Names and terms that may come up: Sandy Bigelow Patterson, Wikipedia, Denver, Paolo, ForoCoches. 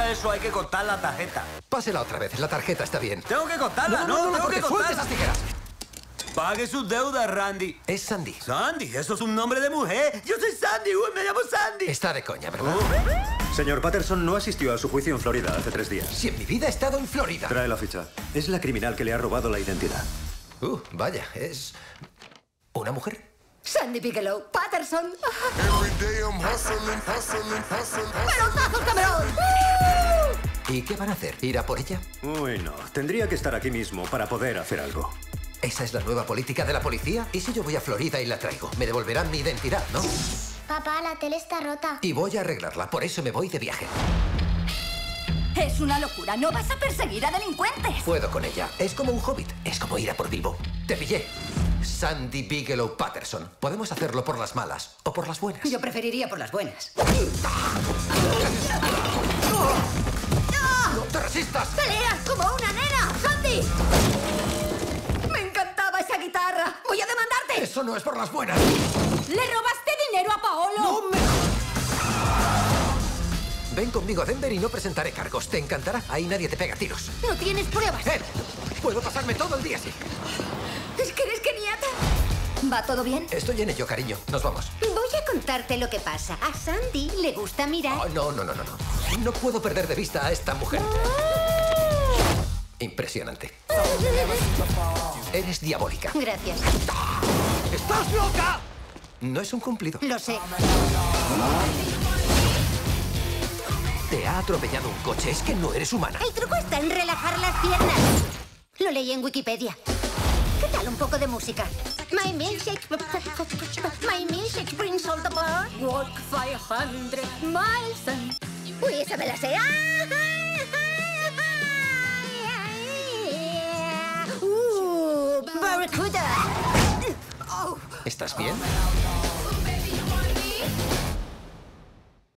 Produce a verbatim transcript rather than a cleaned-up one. pasa eso, hay que cortar la tarjeta. Pásela otra vez, la tarjeta está bien. Tengo que cortarla, no, no, no, no, no tengo que cortar esas tijeras. Pague sus deudas, Randy. Es Sandy. Sandy, eso es un nombre de mujer. Yo soy Sandy, uy, me llamo Sandy. Está de coña, ¿verdad? Uh. Señor Patterson no asistió a su juicio en Florida hace tres días. Si en mi vida he estado en Florida. Trae la ficha. Es la criminal que le ha robado la identidad. Uh, vaya, es... ¿una mujer? Sandy Bigelow Patterson. ¡Pelotazos, cabrón! ¡Uh! ¿Y qué van a hacer? ¿Ir a por ella? Uy, no. Tendría que estar aquí mismo para poder hacer algo. ¿Esa es la nueva política de la policía? ¿Y si yo voy a Florida y la traigo? Me devolverán mi identidad, ¿no? Papá, la tele está rota. Y voy a arreglarla, por eso me voy de viaje. Es una locura, no vas a perseguir a delincuentes. Puedo con ella, es como un hobbit, es como ir a por Bilbo. Te pillé. Sandy Bigelow Patterson. Podemos hacerlo por las malas o por las buenas. Yo preferiría por las buenas. ¡No te resistas! ¡Peleas como una nena, Sandy! ¡Me encantaba esa guitarra! ¡Voy a demandarte! ¡Eso no es por las buenas! ¡Le robaste dinero a Paolo! ¡No me... Ven conmigo a Denver y no presentaré cargos. Te encantará. Ahí nadie te pega tiros. ¡No tienes pruebas! ¡Eh! Puedo pasarme todo el día así. ¿Es que eres geniata? ¿Va todo bien? Estoy en ello, cariño. Nos vamos. Voy a contarte lo que pasa. A Sandy le gusta mirar... Oh, no, no, no, no, no. No puedo perder de vista a esta mujer. Oh. Impresionante. Eres diabólica. Gracias. ¡Estás loca! No es un cumplido. Lo sé. Te ha atropellado un coche. Es que no eres humana. El truco está en relajar las piernas. Lo leí en Wikipedia. ¿Qué tal un poco de música? My milkshake... My milkshake brings all the world. Walk five hundred miles and... Uy, esa me la sé. Uh, barracuda. ¿Estás bien?